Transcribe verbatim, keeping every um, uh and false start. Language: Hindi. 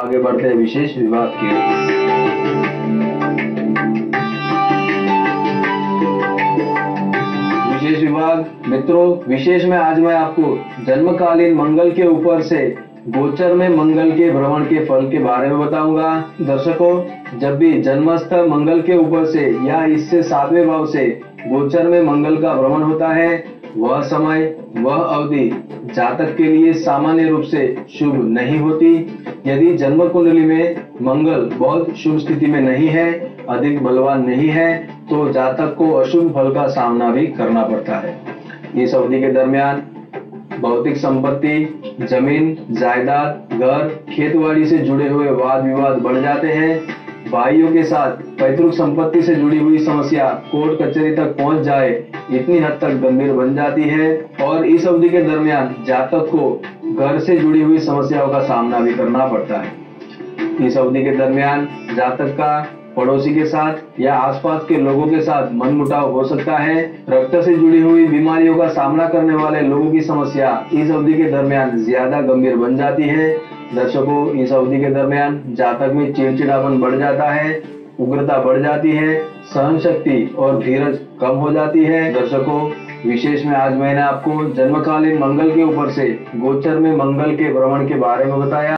आगे बढ़ते हैं विशेष विभाग की विशेष विभाग मित्रों विशेष में आज मैं आपको जन्मकालीन मंगल के ऊपर से गोचर में मंगल के भ्रमण के फल के बारे में बताऊंगा। दर्शकों, जब भी जन्मस्थ मंगल के ऊपर से या इससे सातवें भाव से गोचर में मंगल का भ्रमण होता है, वह समय वह अवधि जातक के लिए सामान्य रूप से शुभ नहीं होती। यदि जन्म कुंडली में मंगल बहुत शुभ स्थिति में नहीं है, अधिक बलवान नहीं है, तो जातक को अशुभ फल का सामना भी करना पड़ता है। इस अवधि के दरमियान भौतिक संपत्ति, जमीन जायदाद, घर खेतवाड़ी से जुड़े हुए वाद विवाद बढ़ जाते हैं। भाइयों के साथ पैतृक संपत्ति से जुड़ी हुई समस्या कोर्ट कचहरी तक पहुंच जाए इतनी हद तक गंभीर बन जाती है और इस अवधि के दरमियान जातक को घर से जुड़ी हुई समस्याओं का सामना भी करना पड़ता है। इस अवधि के दरमियान जातक का पड़ोसी के साथ या आसपास के लोगों के साथ मनमुटाव हो सकता है। रक्त से जुड़ी हुई बीमारियों का सामना करने वाले लोगों की समस्या इस अवधि के दरमियान ज्यादा गंभीर बन जाती है। दर्शकों, इस अवधि के दरमियान जातक में चिड़चिड़ापन बढ़ जाता है, उग्रता बढ़ जाती है, सहन शक्ति और धीरज कम हो जाती है। दर्शकों, विशेष में आज मैंने आपको जन्मकालीन मंगल के ऊपर से गोचर में मंगल के भ्रमण के बारे में बताया।